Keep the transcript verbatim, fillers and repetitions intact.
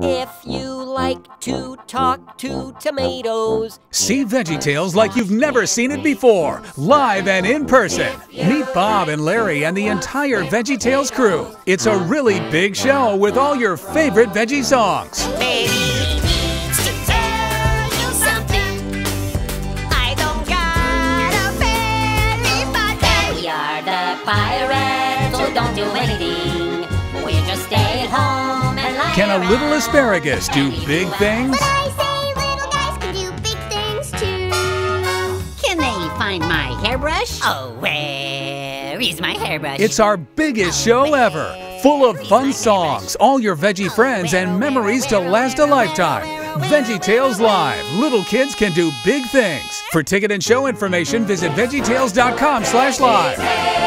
If you like to talk to tomatoes. See VeggieTales like you've never seen it before, live and in person. Meet Bob and Larry and the entire VeggieTales crew. It's a really big show with all your favorite veggie songs. Baby. Pirates, so don't do anything. We just stay at home and lie. Can a little asparagus do big things? But I say little guys can do big things too. Can they find my hairbrush? Oh, where is my hairbrush? It's our biggest show ever, full of fun songs, all your veggie friends, and memories to last a lifetime. VeggieTales Live. Little kids can do big things. For ticket and show information, visit VeggieTales dot com slash live.